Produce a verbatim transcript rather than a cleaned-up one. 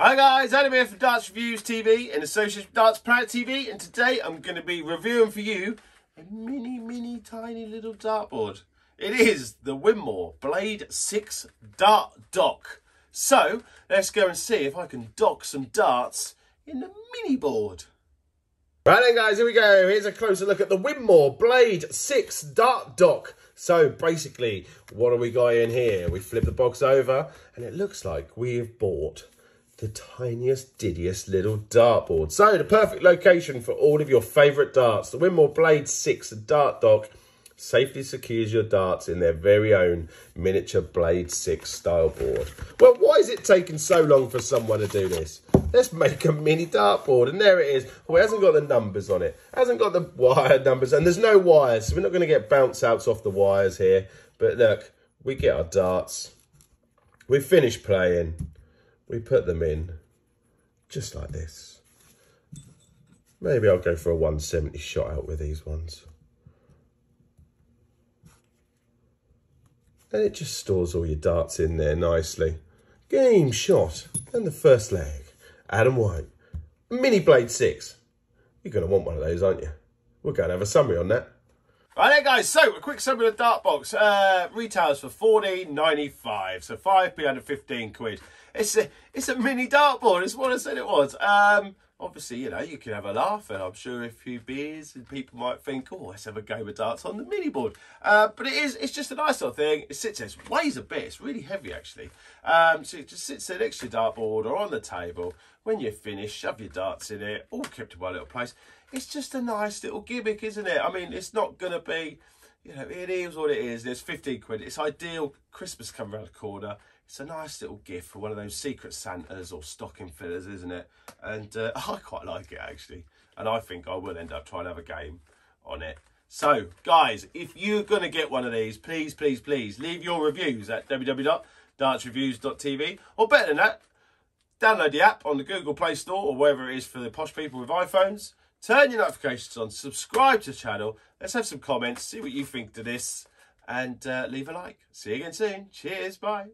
Hi guys, Adam here from Darts Reviews T V in association with Darts Planet T V, and today I'm going to be reviewing for you a mini, mini, tiny little dartboard. It is the Winmau Blade six Dart Dock. So let's go and see if I can dock some darts in the mini board. Right then guys, here we go. Here's a closer look at the Winmau Blade six Dart Dock. So basically, what have we got in here? We flip the box over and it looks like we've bought the tiniest, diddiest little dartboard. So the perfect location for all of your favourite darts. The Winmau Blade six Dart Dock safely secures your darts in their very own miniature Blade six style board. Well, why is it taking so long for someone to do this? Let's make a mini dartboard, and there it is. Oh, it hasn't got the numbers on it. It hasn't got the wire numbers, and there's no wires, so we're not going to get bounce outs off the wires here. But look, we get our darts. We finish playing. We put them in just like this. Maybe I'll go for a one seventy shot out with these ones. And it just stores all your darts in there nicely. Game shot. And the first leg. Adam White. Mini Blade six. You're going to want one of those, aren't you? We're going to have a summary on that. Right there, guys. So, a quick summary of the dart box. Uh, retails for fourteen ninety-five. So, five p under fifteen quid. It's a, it's a mini dartboard. It's what I said it was. Um, obviously, you know, you can have a laugh. And I'm sure a few beers and people might think, oh, let's have a game of darts on the mini board. Uh, but it is, it's just a nice little thing. It sits there. It weighs a bit. It's really heavy, actually. Um, so, it just sits there next to your dartboard or on the table. When you're finished, shove your darts in it. All kept in one little place. It's just a nice little gimmick, isn't it? I mean, it's not going to be, you know, it is what it is. There's fifteen quid. It's ideal. Christmas come around the corner. It's a nice little gift for one of those secret Santas or stocking fillers, isn't it? And uh, I quite like it, actually. And I think I will end up trying to have a game on it. So, guys, if you're going to get one of these, please, please, please leave your reviews at w w w dot darts reviews dot t v. Or better than that, download the app on the Google Play Store or wherever it is for the posh people with iPhones. Turn your notifications on, subscribe to the channel. Let's have some comments, see what you think to this, and uh, leave a like. See you again soon. Cheers, bye.